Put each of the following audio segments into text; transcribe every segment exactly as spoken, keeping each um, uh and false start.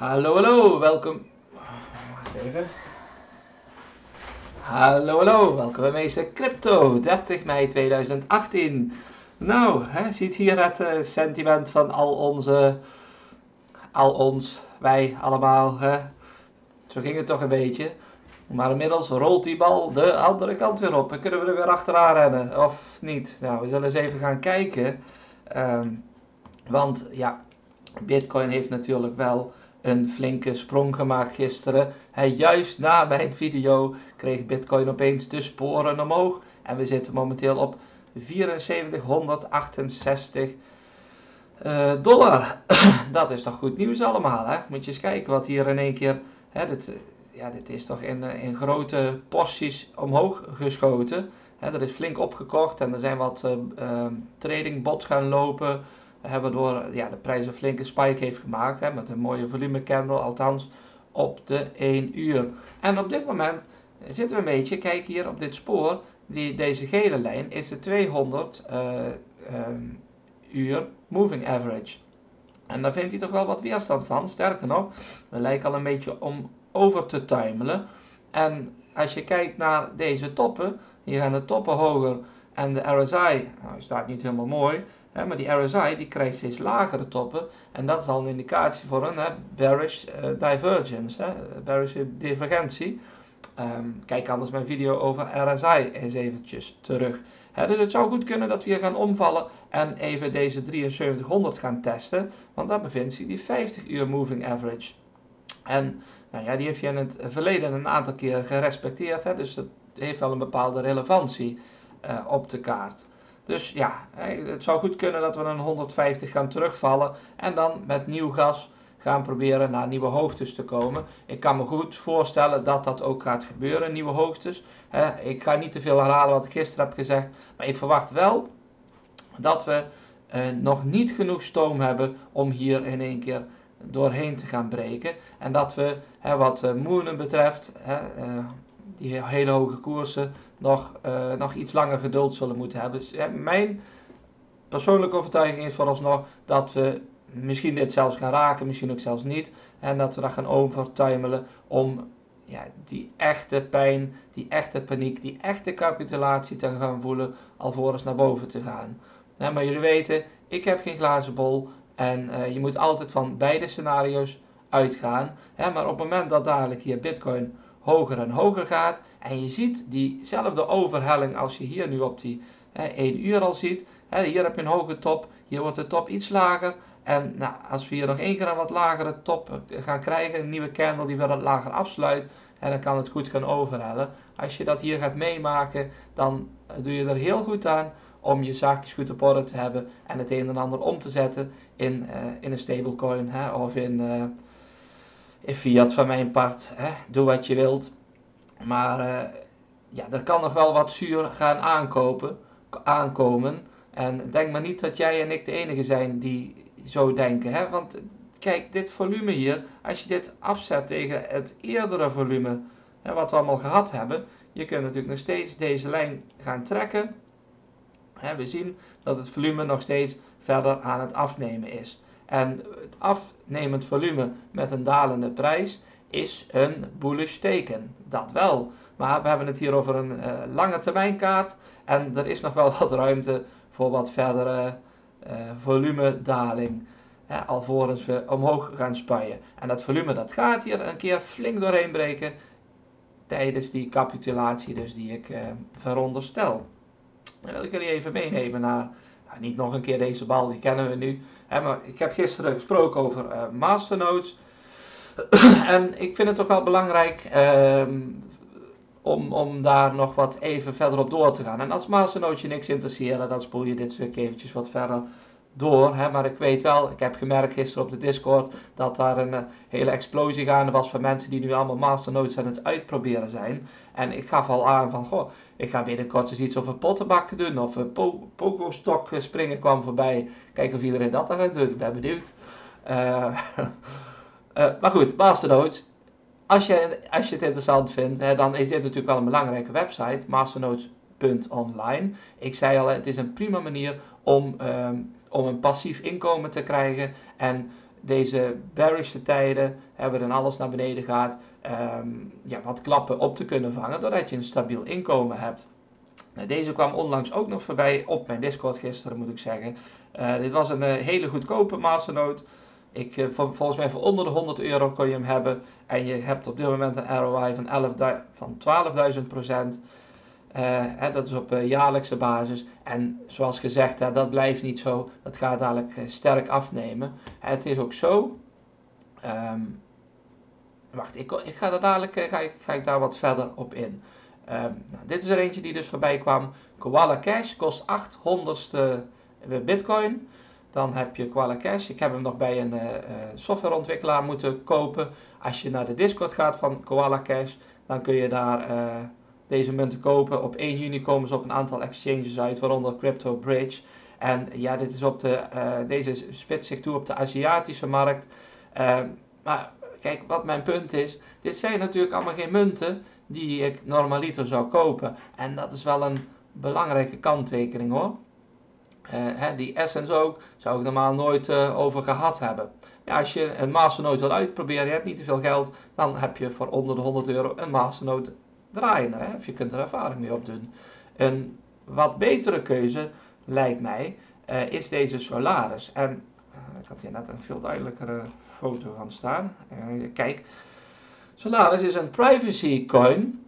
Hallo, hallo, welkom. Wacht even. Hallo, hallo, welkom bij Meester Crypto, dertig mei tweeduizend achttien. Nou, hè, ziet hier het uh, sentiment van al onze, al ons, wij allemaal. Hè? Zo ging het toch een beetje. Maar inmiddels rolt die bal de andere kant weer op. En kunnen we er weer achteraan rennen, of niet? Nou, we zullen eens even gaan kijken. Um, want ja, Bitcoin heeft natuurlijk wel een flinke sprong gemaakt gisteren. He, juist na mijn video kreeg Bitcoin opeens de sporen omhoog. En we zitten momenteel op vierduizend zevenhonderdachtenzestig uh, dollar. Dat is toch goed nieuws allemaal, hè? Moet je eens kijken wat hier in één keer... He, dit, ja, dit is toch in, in grote porties omhoog geschoten. He, er is flink opgekocht en er zijn wat uh, uh, trading bots gaan lopen... Waardoor ja, de prijs een flinke spike heeft gemaakt. Hè, met een mooie volume candle. Althans op de één uur. En op dit moment zitten we een beetje. Kijk hier op dit spoor. Die, deze gele lijn is de tweehonderd uh, um, uur moving average. En daar vindt hij toch wel wat weerstand van. Sterker nog. We lijken al een beetje om over te tuimelen. En als je kijkt naar deze toppen. Hier gaan de toppen hoger. En de R S I. Nou, staat niet helemaal mooi. He, maar die R S I die krijgt steeds lagere toppen. En dat is al een indicatie voor een he, bearish uh, divergence. He, bearish divergentie. Um, kijk anders mijn video over R S I eens eventjes terug. He, dus het zou goed kunnen dat we hier gaan omvallen. En even deze drieënzeventighonderd gaan testen. Want daar bevindt zich die vijftig uur moving average. En nou ja, die heeft je in het verleden een aantal keer gerespecteerd. He, dus dat heeft wel een bepaalde relevantie uh, op de kaart. Dus ja, het zou goed kunnen dat we een honderdvijftig gaan terugvallen en dan met nieuw gas gaan proberen naar nieuwe hoogtes te komen. Ik kan me goed voorstellen dat dat ook gaat gebeuren, nieuwe hoogtes. Ik ga niet te veel herhalen wat ik gisteren heb gezegd, maar ik verwacht wel dat we nog niet genoeg stoom hebben om hier in één keer doorheen te gaan breken. En dat we wat moonen betreft... die hele hoge koersen nog, uh, nog iets langer geduld zullen moeten hebben. Dus, ja, mijn persoonlijke overtuiging is vooralsnog dat we misschien dit zelfs gaan raken, misschien ook zelfs niet. En dat we daar gaan overtuimelen om ja, die echte pijn, die echte paniek, die echte capitulatie te gaan voelen alvorens naar boven te gaan. Ja, maar jullie weten, ik heb geen glazen bol en uh, je moet altijd van beide scenario's uitgaan. Ja, maar op het moment dat dadelijk hier Bitcoin... hoger en hoger gaat. En je ziet diezelfde overhelling als je hier nu op die hè, één uur al ziet. Hè, hier heb je een hoge top. Hier wordt de top iets lager. En nou, als we hier nog één keer een wat lagere top gaan krijgen. Een nieuwe candle die weer wat lager afsluit. En dan kan het goed gaan overhellen. Als je dat hier gaat meemaken. Dan doe je er heel goed aan. Om je zaakjes goed op orde te hebben. En het een en ander om te zetten. In, uh, in een stablecoin. Hè, of in... Uh, Fiat van mijn part, hè, doe wat je wilt. Maar uh, ja, er kan nog wel wat zuur gaan aankopen, aankomen. En denk maar niet dat jij en ik de enige zijn die zo denken. Hè? Want kijk, dit volume hier, als je dit afzet tegen het eerdere volume hè, wat we allemaal gehad hebben. Je kunt natuurlijk nog steeds deze lijn gaan trekken. Hè, we zien dat het volume nog steeds verder aan het afnemen is. En het afnemend volume met een dalende prijs is een bullish teken. Dat wel. Maar we hebben het hier over een uh, lange termijn kaart. En er is nog wel wat ruimte voor wat verdere uh, volumedaling. Hè, alvorens we omhoog gaan spuien. En dat volume dat gaat hier een keer flink doorheen breken. Tijdens die capitulatie dus die ik uh, veronderstel. Dan wil ik jullie even meenemen naar... Nou, niet nog een keer deze bal, die kennen we nu. Hè, maar ik heb gisteren gesproken over uh, Masternodes. En ik vind het toch wel belangrijk um, om, om daar nog wat even verder op door te gaan. En als Masternodes je niks interesseren, dan spoel je dit stuk eventjes wat verder door. Hè. Maar ik weet wel, ik heb gemerkt gisteren op de Discord dat daar een uh, hele explosie gaande was van mensen die nu allemaal Masternodes aan het uitproberen zijn. En ik gaf al aan van, goh, ik ga binnenkort eens iets over pottenbakken doen. Of uh, po pokostok springen kwam voorbij. Kijken of iedereen dat dan gaat doen. Ik ben benieuwd. Uh, uh, maar goed, Masternodes. Als je, als je het interessant vindt, hè, dan is dit natuurlijk wel een belangrijke website. Masternodes punt online. Ik zei al, het is een prima manier om... Um, om een passief inkomen te krijgen. En deze bearische tijden hebben we dan alles naar beneden gaat, um, ja, wat klappen op te kunnen vangen, doordat je een stabiel inkomen hebt. Nou, deze kwam onlangs ook nog voorbij op mijn Discord gisteren, moet ik zeggen. Uh, dit was een uh, hele goedkope Masternode. Ik, uh, vol, volgens mij voor onder de honderd euro kon je hem hebben. En je hebt op dit moment een R O I van, van twaalfduizend procent. Uh, dat is op uh, jaarlijkse basis. En zoals gezegd, uh, dat blijft niet zo. Dat gaat dadelijk uh, sterk afnemen. Uh, het is ook zo. Um, wacht, ik, ik ga daar dadelijk uh, ga ik, ga ik daar wat verder op in. Um, nou, dit is er eentje die dus voorbij kwam. Koala Cash kost achthonderdste bitcoin. Dan heb je Koala Cash. Ik heb hem nog bij een uh, softwareontwikkelaar moeten kopen. Als je naar de Discord gaat van Koala Cash, dan kun je daar uh, deze munten kopen. Op één juni komen ze op een aantal exchanges uit, waaronder Crypto Bridge. En ja, dit is op de, uh, deze spitst zich toe op de Aziatische markt. Uh, maar kijk, wat mijn punt is, dit zijn natuurlijk allemaal geen munten die ik normaliter zou kopen. En dat is wel een belangrijke kanttekening hoor. Uh, hè, die Essence ook, zou ik normaal nooit uh, over gehad hebben. Ja, als je een Masternode wil uitproberen, je hebt niet te veel geld, dan heb je voor onder de honderd euro een Masternode draaien. Hè, of je kunt er ervaring mee opdoen. Een wat betere keuze, lijkt mij, uh, is deze Solaris. En uh, ik had hier net een veel duidelijkere foto van staan. Uh, kijk. Solaris is een privacy coin,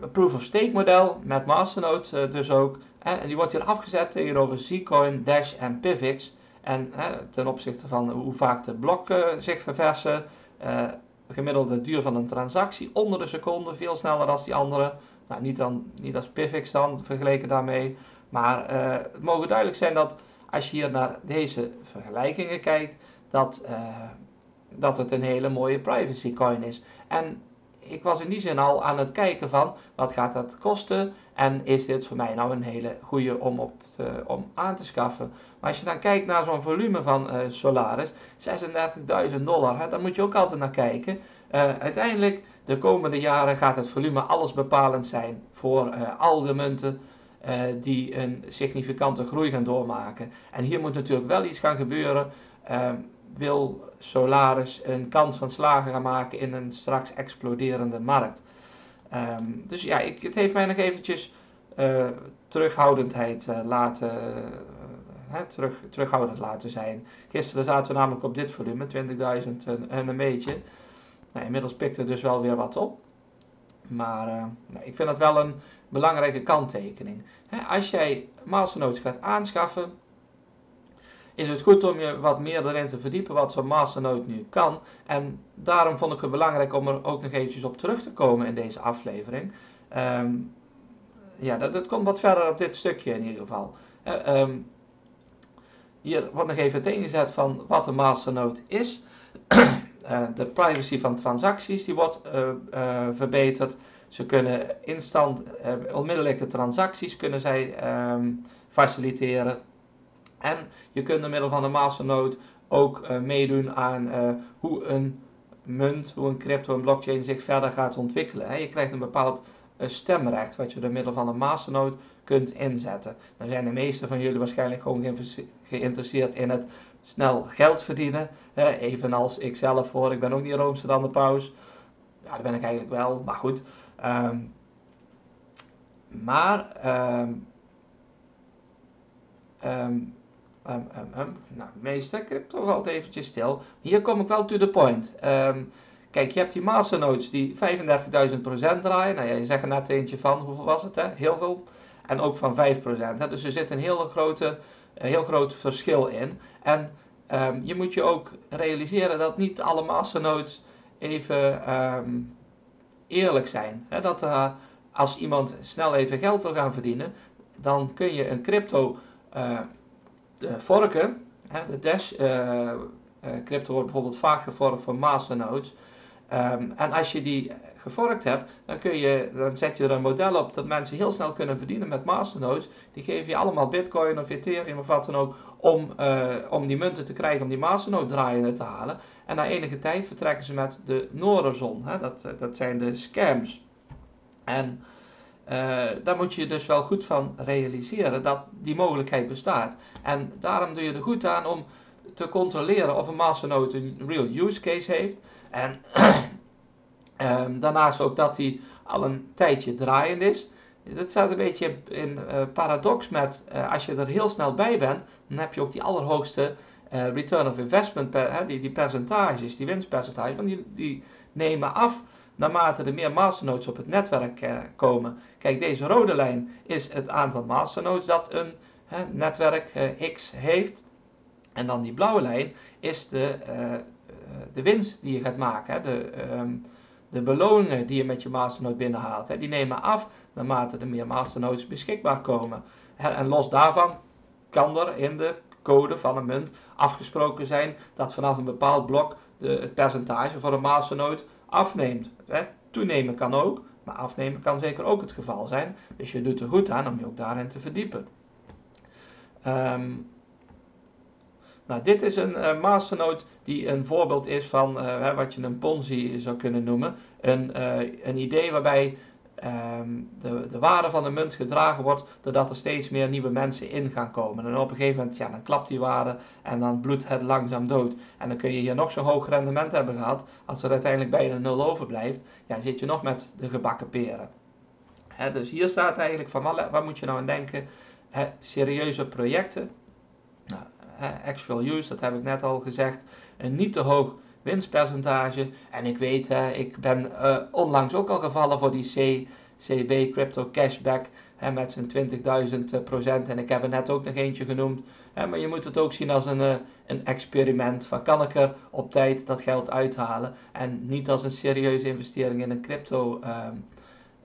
een proof of stake model met Masternode dus ook. En die wordt hier afgezet tegenover Z-coin, Dash en P I V X. En ten opzichte van hoe vaak de blokken zich verversen, uh, gemiddelde duur van een transactie onder de seconde, veel sneller dan die andere. Nou, niet, dan, niet als P I V X dan, vergeleken daarmee. Maar uh, het mogen duidelijk zijn dat als je hier naar deze vergelijkingen kijkt, dat... Uh, dat het een hele mooie privacy coin is. En ik was in die zin al aan het kijken van wat gaat dat kosten en is dit voor mij nou een hele goede om, op te, om aan te schaffen. Maar als je dan kijkt naar zo'n volume van uh, Solaris, zesendertigduizend dollar, hè, daar moet je ook altijd naar kijken. Uh, uiteindelijk de komende jaren gaat het volume alles bepalend zijn voor uh, al de munten uh, die een significante groei gaan doormaken. En hier moet natuurlijk wel iets gaan gebeuren. Uh, wil Solaris een kans van slagen gaan maken in een straks exploderende markt. Um, dus ja, ik, het heeft mij nog eventjes uh, terughoudendheid uh, laten, uh, hè, terug, terughoudend laten zijn. Gisteren zaten we namelijk op dit volume, twintigduizend en, en een beetje. Nou, inmiddels pikt er dus wel weer wat op. Maar uh, nou, ik vind dat wel een belangrijke kanttekening. Hè, als jij Masternodes gaat aanschaffen, is het goed om je wat meer erin te verdiepen wat zo'n Masternode nu kan. En daarom vond ik het belangrijk om er ook nog eventjes op terug te komen in deze aflevering. Um, ja, dat, dat komt wat verder op dit stukje in ieder geval. Uh, um, hier wordt nog even uiteengezet van wat een Masternode is. uh, de privacy van transacties die wordt uh, uh, verbeterd. Ze kunnen instant, uh, onmiddellijke transacties kunnen zij um, faciliteren. En je kunt door middel van de Masternode ook uh, meedoen aan uh, hoe een munt, hoe een crypto, een blockchain zich verder gaat ontwikkelen. Hè. Je krijgt een bepaald uh, stemrecht wat je door middel van de Masternode kunt inzetten. Dan zijn de meesten van jullie waarschijnlijk gewoon ge geïnteresseerd in het snel geld verdienen. Hè. Evenals ik zelf voor, ik ben ook niet roomser dan de paus. Ja, dat ben ik eigenlijk wel, maar goed. Um, maar... Um, um, Um, um, um. Nou, meester crypto valt eventjes stil. Hier kom ik wel to the point. Um, kijk, je hebt die Masternodes die vijfendertigduizend procent draaien. Nou ja, je zegt er net eentje van, hoeveel was het? Hè? Heel veel. En ook van vijf procent. Hè? Dus er zit een heel, grote, heel groot verschil in. En um, je moet je ook realiseren dat niet alle Masternodes even um, eerlijk zijn. Hè? Dat uh, als iemand snel even geld wil gaan verdienen, dan kun je een crypto... Uh, De vorken, de Dash crypto wordt bijvoorbeeld vaak gevorkt voor Masternodes. En als je die gevorkt hebt, dan, kun je, dan zet je er een model op dat mensen heel snel kunnen verdienen met Masternodes. Die geven je allemaal bitcoin of Ethereum of wat dan ook om, uh, om die munten te krijgen, om die Masternode draaiende te halen. En na enige tijd vertrekken ze met de Noorderzon. Dat, dat zijn de scams. En... Uh, daar moet je dus wel goed van realiseren dat die mogelijkheid bestaat. En daarom doe je er goed aan om te controleren of een masternode een real use case heeft. En um, daarnaast ook dat die al een tijdje draaiend is. Dat staat een beetje in uh, paradox met uh, als je er heel snel bij bent, dan heb je ook die allerhoogste uh, return of investment, per, hè, die, die percentages, die winstpercentages, want die, die nemen af naarmate er meer masternodes op het netwerk uh, komen. Kijk, deze rode lijn is het aantal masternodes dat een uh, netwerk uh, X heeft. En dan die blauwe lijn is de, uh, de winst die je gaat maken, hè, de... Um, De beloningen die je met je masternode binnenhaalt, hè, die nemen af naarmate er meer masternodes beschikbaar komen. En los daarvan kan er in de code van een munt afgesproken zijn dat vanaf een bepaald blok de, het percentage voor een masternode afneemt. Hè. Toenemen kan ook, maar afnemen kan zeker ook het geval zijn. Dus je doet er goed aan om je ook daarin te verdiepen. Um, Nou, dit is een uh, masternode die een voorbeeld is van uh, wat je een Ponzi zou kunnen noemen. Een, uh, een idee waarbij um, de, de waarde van de munt gedragen wordt doordat er steeds meer nieuwe mensen in gaan komen. En op een gegeven moment, ja, dan klapt die waarde en dan bloedt het langzaam dood. En dan kun je hier nog zo'n hoog rendement hebben gehad. Als er uiteindelijk bijna nul overblijft, ja, zit je nog met de gebakken peren. Hè, dus hier staat eigenlijk van, waar moet je nou aan denken? Hè, serieuze projecten. Nou, actual use, dat heb ik net al gezegd, een niet te hoog winstpercentage. En ik weet, hè, ik ben uh, onlangs ook al gevallen voor die C C B Crypto Cashback, hè, met zijn twintigduizend procent. En ik heb er net ook nog eentje genoemd. Hè, maar je moet het ook zien als een, uh, een experiment. Van, kan ik er op tijd dat geld uithalen? En niet als een serieuze investering in een crypto uh,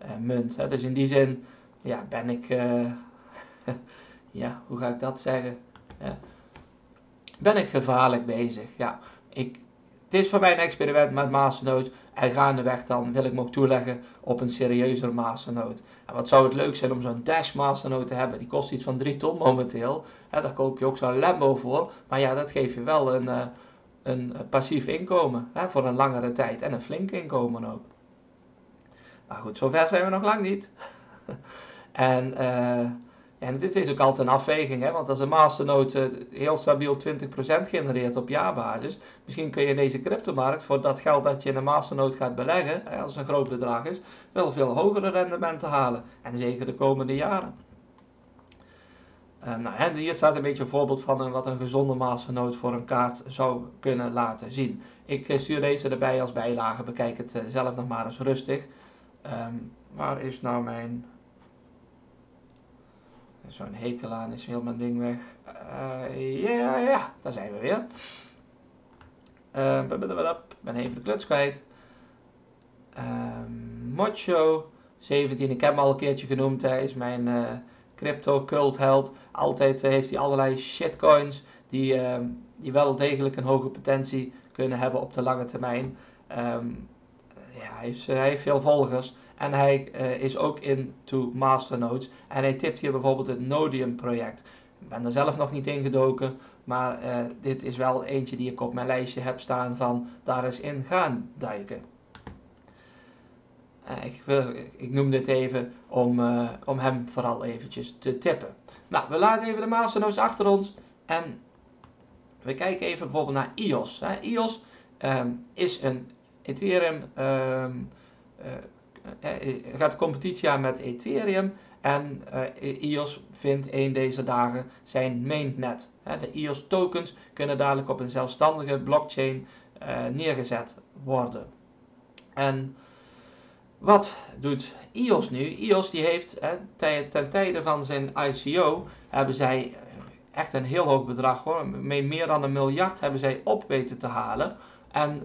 uh, munt. Hè. Dus in die zin, ja, ben ik... Uh, ja, hoe ga ik dat zeggen? Uh, Ben ik gevaarlijk bezig? Ja, ik, het is voor mij een experiment met masternodes. En gaandeweg dan wil ik me ook toeleggen op een serieuzer masternode. En wat zou het leuk zijn om zo'n Dash masternode te hebben. Die kost iets van drie ton momenteel. En daar koop je ook zo'n Lambo voor. Maar ja, dat geeft je wel een, uh, een passief inkomen. Hè, voor een langere tijd. En een flink inkomen ook. Maar goed, zover zijn we nog lang niet. en... Uh, En dit is ook altijd een afweging, hè? Want als een masternode heel stabiel twintig procent genereert op jaarbasis, misschien kun je in deze cryptomarkt voor dat geld dat je in een masternode gaat beleggen, hè, als het een groot bedrag is, wel veel hogere rendementen halen. En zeker de komende jaren. Uh, nou, en hier staat een beetje een voorbeeld van een, wat een gezonde masternode voor een kaart zou kunnen laten zien. Ik stuur deze erbij als bijlage, bekijk het zelf nog maar eens rustig. Um, waar is nou mijn... Zo'n hekel aan is heel mijn ding weg. Ja, uh, yeah, yeah. Daar zijn we weer. Uh, ben even de kluts kwijt. Uh, Mocho zeventien, ik heb hem al een keertje genoemd. Hij is mijn uh, crypto cult held. Altijd uh, heeft hij allerlei shitcoins die, uh, die wel degelijk een hoge potentie kunnen hebben op de lange termijn. Um, ja, hij heeft, hij heeft veel volgers. En hij uh, is ook into masternodes. En hij tipt hier bijvoorbeeld het Nodium project. Ik ben er zelf nog niet ingedoken. Maar uh, dit is wel eentje die ik op mijn lijstje heb staan van daar eens in gaan duiken. Uh, ik, wil, ik noem dit even om, uh, om hem vooral eventjes te tippen. Nou, we laten even de masternodes achter ons. En we kijken even bijvoorbeeld naar E O S. Hè. E O S um, is een Ethereum... Um, uh, gaat de competitie aan met Ethereum en uh, E O S vindt een deze dagen zijn mainnet. He, de E O S tokens kunnen dadelijk op een zelfstandige blockchain uh, neergezet worden. En wat doet E O S nu? E O S die heeft he, ten tijde van zijn I C O hebben zij echt een heel hoog bedrag, hoor. Met meer dan een miljard hebben zij op weten te halen. En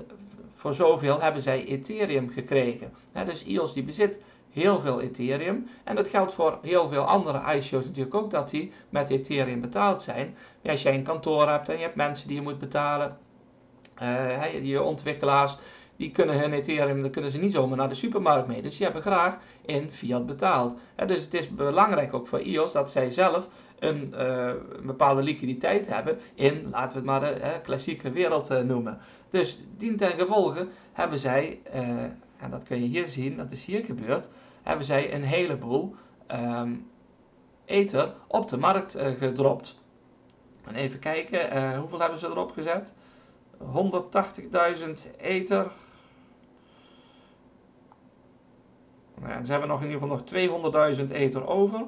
voor zoveel hebben zij Ethereum gekregen. He, dus E O S die bezit heel veel Ethereum. En dat geldt voor heel veel andere I C O's natuurlijk ook, dat die met Ethereum betaald zijn. Maar als jij een kantoor hebt en je hebt mensen die je moet betalen. Uh, je ontwikkelaars, die kunnen hun Ethereum, daar kunnen ze niet zomaar naar de supermarkt mee. Dus die hebben graag in fiat betaald. He, dus het is belangrijk ook voor E O S dat zij zelf een, uh, een bepaalde liquiditeit hebben in, laten we het maar de uh, klassieke wereld uh, noemen. Dus dien ten gevolge hebben zij, uh, en dat kun je hier zien, dat is hier gebeurd, hebben zij een heleboel um, ether op de markt uh, gedropt. En even kijken, uh, hoeveel hebben ze erop gezet? honderdtachtigduizend ether. Nou, en ze hebben nog in ieder geval nog tweehonderdduizend ether over.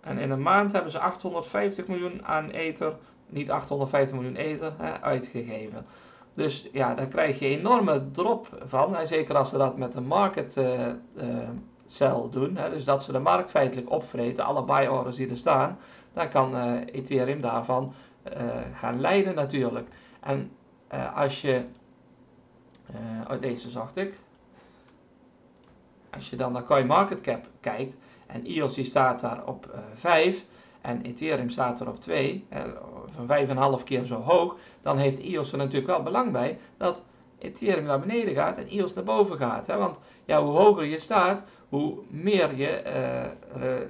En in een maand hebben ze achthonderdvijftig miljoen aan ether, niet achthonderdvijftig miljoen ether, hè, uitgegeven. Dus ja, daar krijg je een enorme drop van. Hè, zeker als ze dat met de market uh, uh, sell doen. Hè, dus dat ze de markt feitelijk opvreten, alle buy orders die er staan. Dan kan uh, Ethereum daarvan uh, gaan leiden natuurlijk. En uh, als je... Uh, oh, deze zocht ik. Als je dan naar CoinMarketCap kijkt. En E O S die staat daar op uh, vijf. En Ethereum staat er op twee. Uh, van vijf komma vijf keer zo hoog. Dan heeft E O S er natuurlijk wel belang bij. Dat Ethereum naar beneden gaat. En E O S naar boven gaat. Hè? Want ja, hoe hoger je staat. Hoe meer je uh,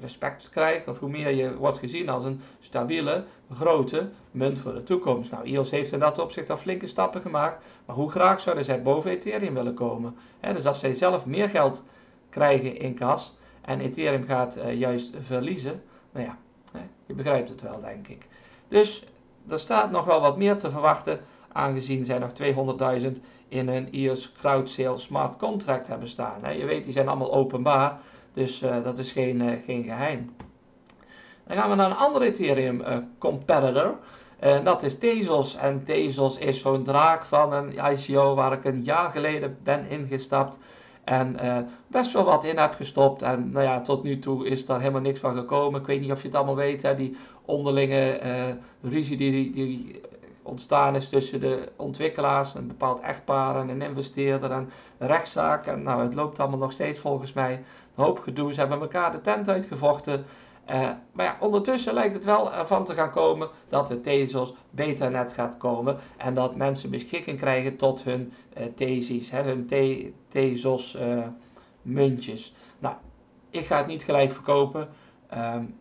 respect krijgt. Of hoe meer je wordt gezien als een stabiele, grote munt voor de toekomst. Nou, E O S heeft in dat opzicht al flinke stappen gemaakt. Maar hoe graag zouden zij boven Ethereum willen komen? He, dus als zij zelf meer geld krijgen in kas. En Ethereum gaat uh, juist verliezen. Nou ja, he, je begrijpt het wel, denk ik. Dus er staat nog wel wat meer te verwachten. Aangezien zij nog tweehonderdduizend in hun E O S crowd sale smart contract hebben staan. He, je weet, die zijn allemaal openbaar. Dus uh, dat is geen, uh, geen geheim. Dan gaan we naar een andere Ethereum uh, competitor. En uh, dat is Tezos. En Tezos is zo'n draak van een I C O waar ik een jaar geleden ben ingestapt. En uh, best wel wat in heb gestopt. En nou ja, tot nu toe is daar helemaal niks van gekomen. Ik weet niet of je het allemaal weet. Hè, die onderlinge uh, ruzie die... die ontstaan is tussen de ontwikkelaars, een bepaald echtpaar en een investeerder en een rechtszaak. En nou, het loopt allemaal nog steeds volgens mij. Een hoop gedoe. Ze hebben elkaar de tent uitgevochten. Uh, maar ja, ondertussen lijkt het wel ervan te gaan komen dat de Tezos betanet gaat komen. En dat mensen beschikking krijgen tot hun uh, Tezis, hè, hun te Tezos uh, muntjes. Nou, ik ga het niet gelijk verkopen. Um,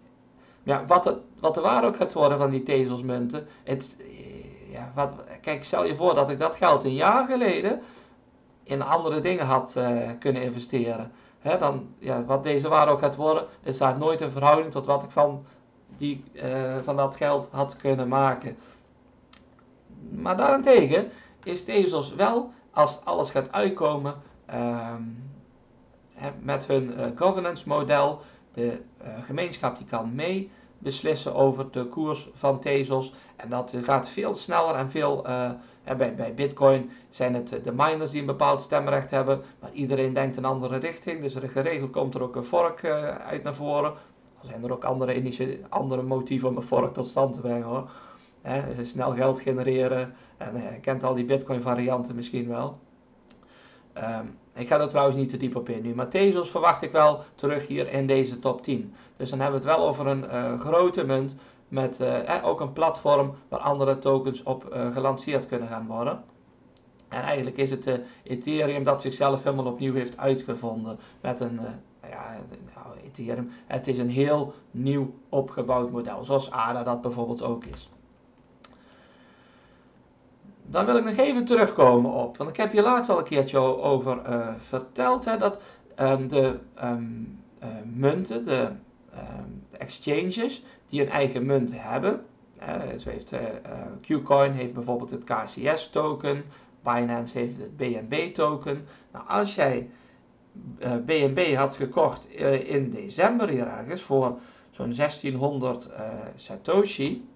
ja, wat, het, wat er waar ook gaat worden van die Tezos munten. Het, Ja, wat, kijk, stel je voor dat ik dat geld een jaar geleden in andere dingen had uh, kunnen investeren. Hè, dan, ja, wat deze waarde ook gaat worden, het staat nooit in verhouding tot wat ik van, die, uh, van dat geld had kunnen maken. Maar daarentegen is Tezos wel, als alles gaat uitkomen, uh, met hun uh, governance model, de uh, gemeenschap die kan mee. Beslissen over de koers van Tezos. En dat gaat veel sneller en veel... Uh, bij, bij Bitcoin zijn het de miners die een bepaald stemrecht hebben. Maar iedereen denkt een andere richting. Dus er geregeld komt er ook een fork uh, uit naar voren. Dan zijn er ook andere, andere motieven om een fork tot stand te brengen, hoor. He, snel geld genereren. En uh, je kent al die Bitcoin varianten misschien wel. Um, ik ga er trouwens niet te diep op in nu. Maar Tezos verwacht ik wel terug hier in deze top tien. Dus dan hebben we het wel over een uh, grote munt. Met uh, eh, ook een platform waar andere tokens op uh, gelanceerd kunnen gaan worden. En eigenlijk is het uh, Ethereum dat zichzelf helemaal opnieuw heeft uitgevonden. Met een... Uh, ja, nou, Ethereum. Het is een heel nieuw opgebouwd model. Zoals Aura dat bijvoorbeeld ook is. Dan wil ik nog even terugkomen op, want ik heb hier laatst al een keertje over uh, verteld, hè, dat um, de um, uh, munten, de um, exchanges, die een eigen munt hebben. Uh, zo heeft uh, uh, Qcoin heeft bijvoorbeeld het K C S token, Binance heeft het B N B token. Nou, als jij uh, B N B had gekocht uh, in december hier ergens voor zo'n zestienhonderd uh, Satoshi.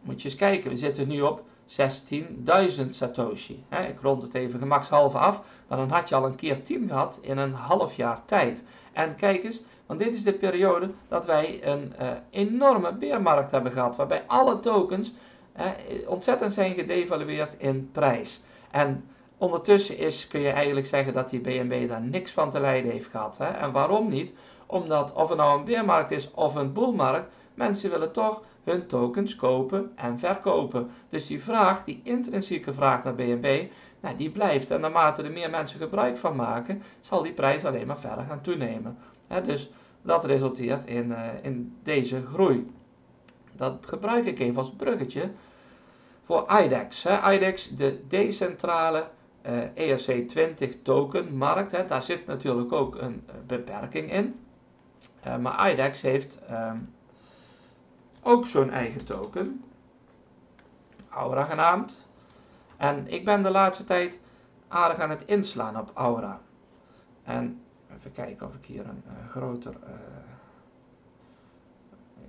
Moet je eens kijken, we zitten nu op zestienduizend Satoshi. He, ik rond het even gemakshalve af, maar dan had je al een keer tien gehad in een half jaar tijd. En kijk eens, want dit is de periode dat wij een uh, enorme beermarkt hebben gehad, waarbij alle tokens uh, ontzettend zijn gedevalueerd in prijs. En ondertussen is, kun je eigenlijk zeggen dat die B N B daar niks van te lijden heeft gehad. Hè? En waarom niet? Omdat of het nou een beermarkt is of een boelmarkt, mensen willen toch hun tokens kopen en verkopen. Dus die vraag, die intrinsieke vraag naar B N B, nou, die blijft. En naarmate er meer mensen gebruik van maken, zal die prijs alleen maar verder gaan toenemen. He, dus dat resulteert in, uh, in deze groei. Dat gebruik ik even als bruggetje voor I DEX. He, I DEX, de decentrale uh, E R C twintig tokenmarkt. He, daar zit natuurlijk ook een beperking in. Uh, maar I DEX heeft... Um, ook zo'n eigen token. Aura genaamd. En ik ben de laatste tijd aardig aan het inslaan op Aura. En even kijken of ik hier een uh, groter... Uh,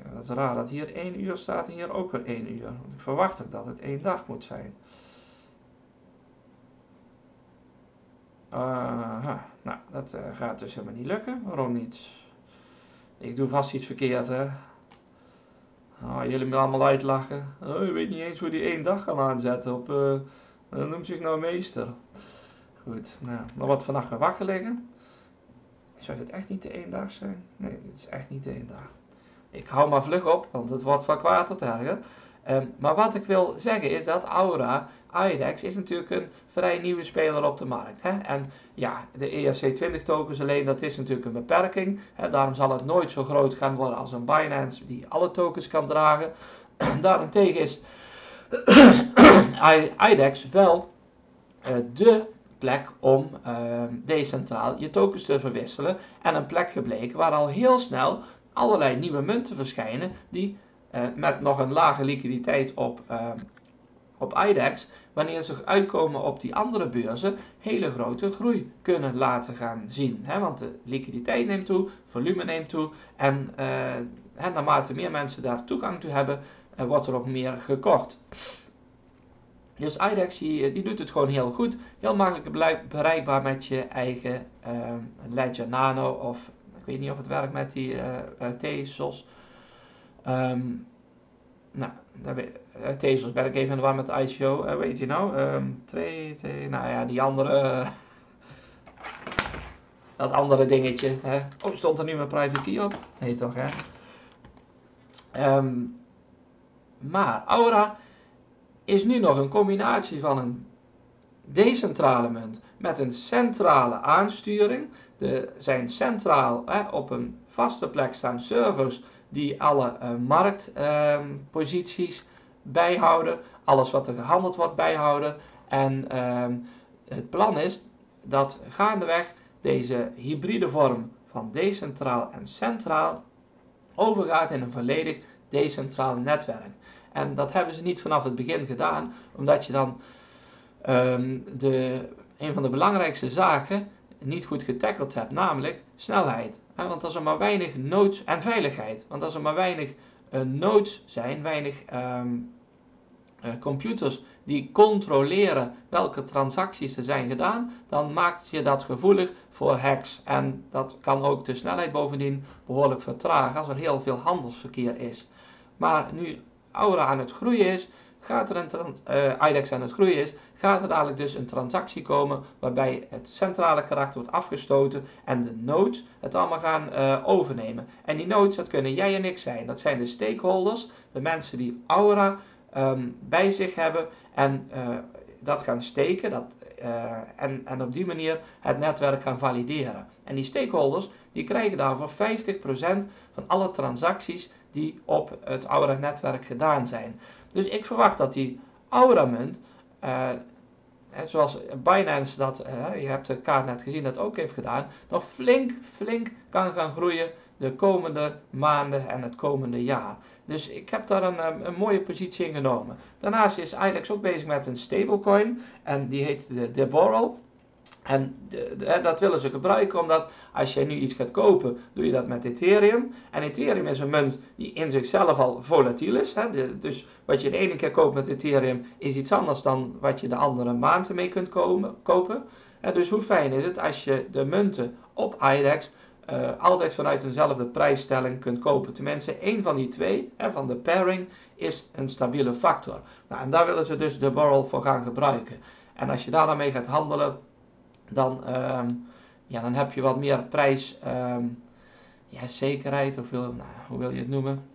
ja, dat is raar dat hier één uur staat en hier ook weer één uur. Want ik verwacht ook dat het één dag moet zijn. Uh, huh. Nou, dat uh, gaat dus helemaal niet lukken. Waarom niet? Ik doe vast iets verkeerd, hè. Oh, jullie me allemaal uitlachen. Oh, je weet niet eens hoe die één dag kan aanzetten op... Uh, dat noemt zich nou meester. Goed, nou, dan wordt vannacht weer wakker liggen. Zou dit echt niet de één dag zijn? Nee, dit is echt niet de één dag. Ik hou maar vlug op, want het wordt van kwaad tot erger. Um, maar wat ik wil zeggen is dat Aura, I D E X, is natuurlijk een vrij nieuwe speler op de markt. Hè? En ja, de E R C twintig tokens alleen, dat is natuurlijk een beperking. Hè? Daarom zal het nooit zo groot gaan worden als een Binance die alle tokens kan dragen. Daarentegen is I D E X wel uh, de plek om uh, decentraal je tokens te verwisselen. En een plek gebleken waar al heel snel allerlei nieuwe munten verschijnen die... Uh, met nog een lage liquiditeit op, uh, op I D E X, wanneer ze uitkomen op die andere beurzen, hele grote groei kunnen laten gaan zien. Hè? Want de liquiditeit neemt toe, volume neemt toe en, uh, en naarmate meer mensen daar toegang toe hebben, uh, wordt er ook meer gekocht. Dus I D E X die, die doet het gewoon heel goed, heel makkelijk bereikbaar met je eigen uh, Ledger Nano of ik weet niet of het werkt met die uh, uh, Tezos. Um, nou, Tezos ben ik even in de war met de I C O, uh, weet je nou, um, tre, tre, nou ja, die andere, uh, dat andere dingetje, hè? Oh, stond er nu mijn private key op? Nee toch, hè? Um, maar Aura is nu nog een combinatie van een decentrale munt met een centrale aansturing. Er zijn centraal, hè, op een vaste plek staan servers die alle uh, marktposities um, bijhouden, alles wat er gehandeld wordt bijhouden. En um, het plan is dat gaandeweg deze hybride vorm van decentraal en centraal overgaat in een volledig decentraal netwerk. En dat hebben ze niet vanaf het begin gedaan, omdat je dan um, de, een van de belangrijkste zaken niet goed getackled hebt, namelijk snelheid. Want als er maar weinig nodes en veiligheid, want als er maar weinig uh, nodes zijn, weinig um, uh, computers die controleren welke transacties er zijn gedaan, dan maakt je dat gevoelig voor hacks. En dat kan ook de snelheid bovendien behoorlijk vertragen als er heel veel handelsverkeer is. Maar nu Aura aan het groeien is, gaat er een uh, I D E X aan het groeien is, gaat er dadelijk dus een transactie komen waarbij het centrale karakter wordt afgestoten en de nodes het allemaal gaan uh, overnemen. En die nodes, dat kunnen jij en ik zijn. Dat zijn de stakeholders, de mensen die Aura um, bij zich hebben en uh, dat gaan steken dat, uh, en, en op die manier het netwerk gaan valideren. En die stakeholders, die krijgen daarvoor vijftig procent van alle transacties die op het Aura netwerk gedaan zijn. Dus ik verwacht dat die Aura-munt, eh, zoals Binance dat, eh, je hebt de kaart net gezien, dat ook heeft gedaan, nog flink, flink kan gaan groeien de komende maanden en het komende jaar. Dus ik heb daar een, een mooie positie in genomen. Daarnaast is I D E X ook bezig met een stablecoin en die heet de DeBorrow. En de, de, dat willen ze gebruiken omdat als jij nu iets gaat kopen, doe je dat met Ethereum. En Ethereum is een munt die in zichzelf al volatiel is. Hè? De, dus wat je de ene keer koopt met Ethereum is iets anders dan wat je de andere maanden mee kunt komen, kopen. En dus hoe fijn is het als je de munten op I D E X uh, altijd vanuit eenzelfde prijsstelling kunt kopen. Tenminste, één van die twee, hè, van de pairing, is een stabiele factor. Nou, en daar willen ze dus de borrel voor gaan gebruiken. En als je daar dan mee gaat handelen... Dan, um, ja, dan heb je wat meer prijs, um, ja, zekerheid, of wil, nou, hoe wil je het noemen?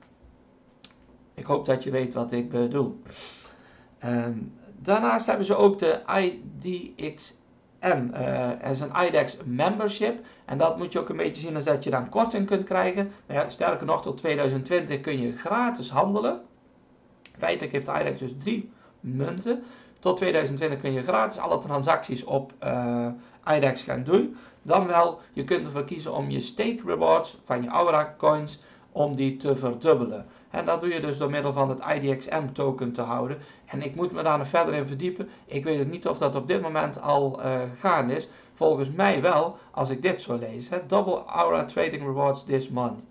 Ik hoop dat je weet wat ik bedoel. Um, daarnaast hebben ze ook de I D X M. Uh, dat is een I D E X membership. En dat moet je ook een beetje zien als dat je dan korting kunt krijgen. Nou ja, sterker nog, tot twintig twintig kun je gratis handelen. Feitelijk heeft de I D E X dus drie munten. Tot twintig twintig kun je gratis alle transacties op uh, I D E X gaan doen. Dan wel, je kunt ervoor kiezen om je stake rewards van je Aura coins om die te verdubbelen. En dat doe je dus door middel van het I D X M token te houden. En ik moet me daar nog verder in verdiepen. Ik weet het niet of dat op dit moment al uh, gaande is. Volgens mij wel, als ik dit zo lees. Hè? Double Aura trading rewards this month.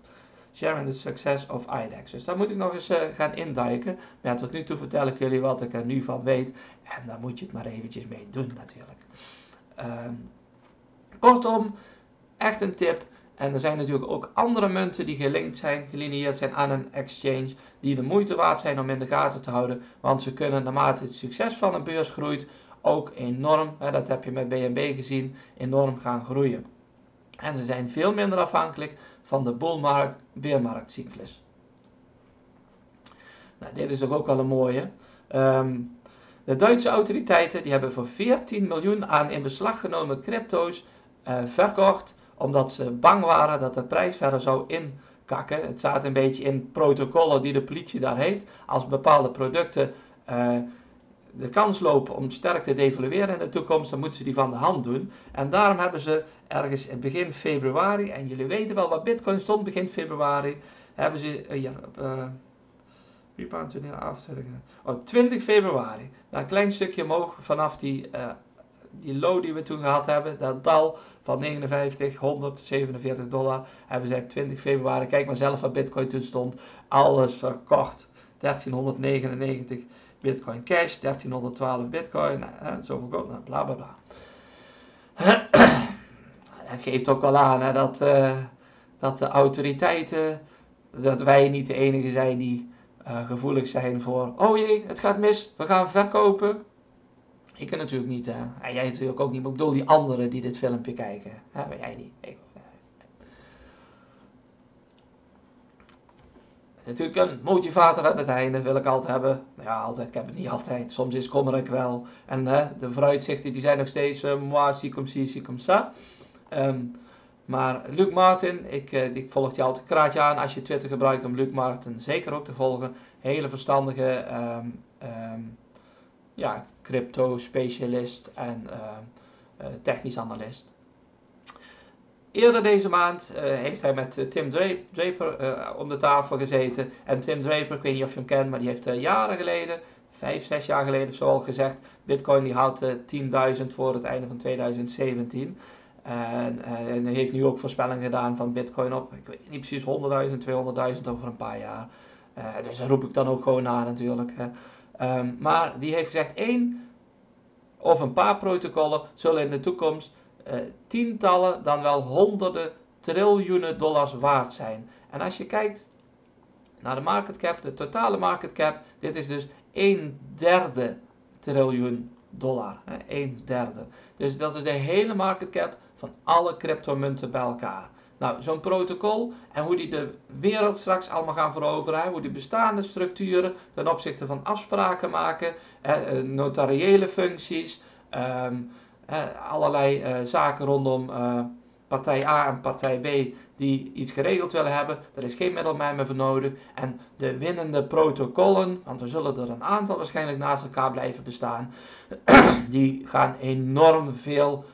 Sharing the success of I D E X. Dus daar moet ik nog eens uh, gaan induiken. Maar tot nu toe vertel ik jullie wat ik er nu van weet. En daar moet je het maar eventjes mee doen natuurlijk. Um, kortom, echt een tip. En er zijn natuurlijk ook andere munten die gelinkt zijn, gelinieerd zijn aan een exchange, die de moeite waard zijn om in de gaten te houden. Want ze kunnen, naarmate het succes van een beurs groeit, ook enorm, hè, dat heb je met B N B gezien, enorm gaan groeien. En ze zijn veel minder afhankelijk van de bullmarkt, beermarktcyclus. Nou, dit is toch ook wel een mooie. Um, de Duitse autoriteiten die hebben voor veertien miljoen aan in beslag genomen crypto's uh, verkocht, omdat ze bang waren dat de prijs verder zou inkakken. Het staat een beetje in protocollen die de politie daar heeft. Als bepaalde producten uh, de kans lopen om sterk te devalueren in de toekomst, dan moeten ze die van de hand doen. En daarom hebben ze ergens begin februari, en jullie weten wel waar Bitcoin stond begin februari, hebben ze... Uh, ja, uh, rebound to near after, uh, oh, twintig februari. Nou, een klein stukje omhoog vanaf die... Uh, Die low die we toen gehad hebben, dat dal van negenenvijftig, honderdzevenenveertig dollar, hebben zij op twintig februari, kijk maar zelf waar Bitcoin toen stond, alles verkocht. dertienhonderdnegenennegentig Bitcoin Cash, dertienhonderdtwaalf Bitcoin, nou, zo verkoopt, nou, bla bla bla. Dat geeft ook wel aan hè, dat, uh, dat de autoriteiten, dat wij niet de enige zijn die uh, gevoelig zijn voor, oh jee, het gaat mis, we gaan verkopen. Ik kan natuurlijk niet, hè? En jij natuurlijk ook niet, maar ik bedoel die anderen die dit filmpje kijken. Ja, maar jij niet. Ik ook. Het is natuurlijk een motivator aan het einde, wil ik altijd hebben. Ja, altijd, ik heb het niet altijd. Soms is kommer ik wel. En hè, de vooruitzichten die zijn nog steeds, uh, moi, si comme si, si comme ça. Um, maar Luke Martin, ik, uh, ik volg je altijd een kraatje aan als je Twitter gebruikt om Luke Martin zeker ook te volgen. Hele verstandige... Um, um, Ja, crypto-specialist en uh, technisch analist. Eerder deze maand uh, heeft hij met uh, Tim Draper uh, om de tafel gezeten. En Tim Draper, ik weet niet of je hem kent, maar die heeft uh, jaren geleden, vijf, zes jaar geleden of zo al gezegd, Bitcoin die haalt uh, tienduizend voor het einde van twintig zeventien. En, uh, en hij heeft nu ook voorspellingen gedaan van Bitcoin op, ik weet niet precies, honderdduizend, tweehonderdduizend over een paar jaar. Uh, dus daar roep ik dan ook gewoon naar natuurlijk. Hè. Um, maar die heeft gezegd, één of een paar protocollen zullen in de toekomst uh, tientallen, dan wel honderden triljoenen dollars waard zijn. En als je kijkt naar de market cap, de totale market cap, dit is dus een derde triljoen dollar. Hè, een derde. Dus dat is de hele market cap van alle cryptomunten bij elkaar. Nou, zo'n protocol en hoe die de wereld straks allemaal gaan veroveren, hè, hoe die bestaande structuren ten opzichte van afspraken maken, hè, notariële functies, um, hè, allerlei uh, zaken rondom uh, partij A en partij B die iets geregeld willen hebben. Daar is geen middelman meer voor nodig. En de winnende protocollen, want er zullen er een aantal waarschijnlijk naast elkaar blijven bestaan, die gaan enorm veel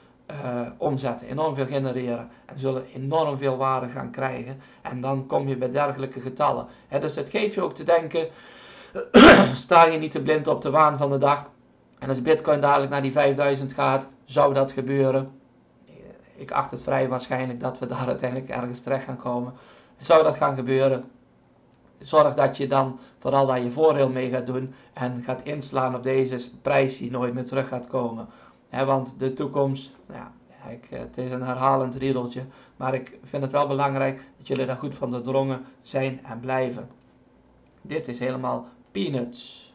Uh, omzetten, enorm veel genereren en zullen enorm veel waarde gaan krijgen en dan kom je bij dergelijke getallen. He, dus dat geeft je ook te denken, sta je niet te blind op de waan van de dag en als Bitcoin dadelijk naar die vijfduizend gaat, zou dat gebeuren. Ik acht het vrij waarschijnlijk dat we daar uiteindelijk ergens terecht gaan komen. Zou dat gaan gebeuren? Zorg dat je dan vooral daar je voordeel mee gaat doen en gaat inslaan op deze prijs die nooit meer terug gaat komen. He, want de toekomst, nou ja, ik, het is een herhalend riedeltje, maar ik vind het wel belangrijk dat jullie daar goed van doordrongen zijn en blijven. Dit is helemaal peanuts.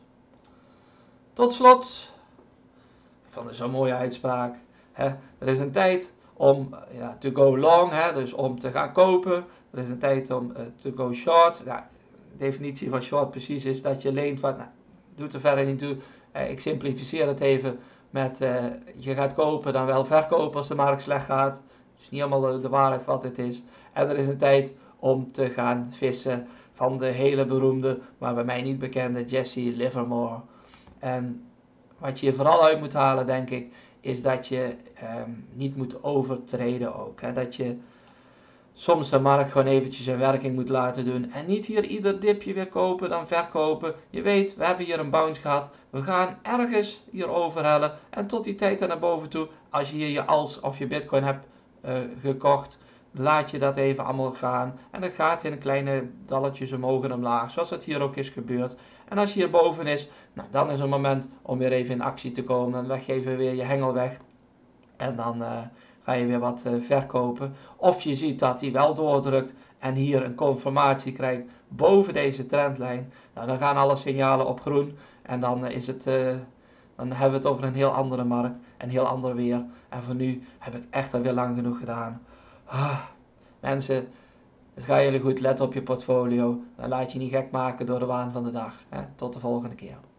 Tot slot, ik vond het zo'n mooie uitspraak. He, er is een tijd om ja, to go long, he, dus om te gaan kopen. Er is een tijd om uh, to go short. Nou, de definitie van short precies is dat je leent wat, nou, doet er verder niet toe. Uh, ik simplificeer het even. Met uh, je gaat kopen, dan wel verkopen als de markt slecht gaat. Het is niet helemaal de waarheid wat dit is. En er is een tijd om te gaan vissen van de hele beroemde, maar bij mij niet bekende Jesse Livermore. En wat je hier vooral uit moet halen, denk ik, is dat je um, niet moet overtreden ook. Hè? Dat je soms de markt gewoon eventjes zijn werking moet laten doen. En niet hier ieder dipje weer kopen, dan verkopen. Je weet, we hebben hier een bounce gehad. We gaan ergens hier overhellen. En tot die tijd en naar boven toe, als je hier je als of je bitcoin hebt uh, gekocht, laat je dat even allemaal gaan. En dat gaat in kleine dalletjes omhoog en omlaag, zoals dat hier ook is gebeurd. En als je hier boven is, nou, dan is het moment om weer even in actie te komen. Dan leg je even weer je hengel weg. En dan uh, ga je weer wat uh, verkopen. Of je ziet dat hij wel doordrukt en hier een confirmatie krijgt boven deze trendlijn. Nou, dan gaan alle signalen op groen. En dan, uh, is het, uh, dan hebben we het over een heel andere markt. Een heel ander weer. En voor nu heb ik echt alweer lang genoeg gedaan. Ah, mensen, het gaat jullie goed. Let op je portfolio. Dan laat je niet gek maken door de waan van de dag. Hè. Tot de volgende keer.